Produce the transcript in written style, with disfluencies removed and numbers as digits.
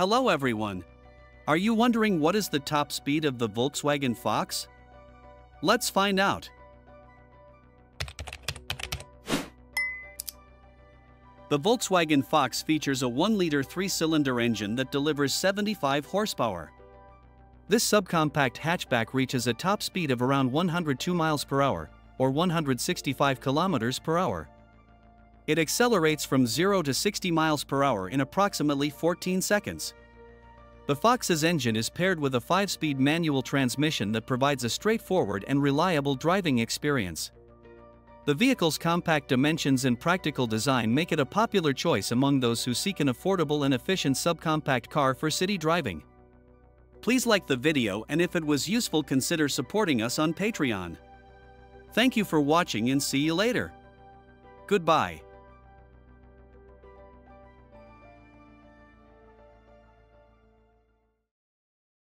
Hello everyone! Are you wondering what is the top speed of the Volkswagen Fox? Let's find out! The Volkswagen Fox features a 1-liter 3-cylinder engine that delivers 75 horsepower. This subcompact hatchback reaches a top speed of around 102 miles per hour, or 165 kilometers per hour. It accelerates from 0 to 60 miles per hour in approximately 14 seconds. The Fox's engine is paired with a 5-speed manual transmission that provides a straightforward and reliable driving experience. The vehicle's compact dimensions and practical design make it a popular choice among those who seek an affordable and efficient subcompact car for city driving. Please like the video, and if it was useful, consider supporting us on Patreon. Thank you for watching and see you later. Goodbye.